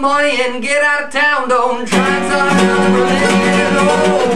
money and get out of town. Don't try to start another million.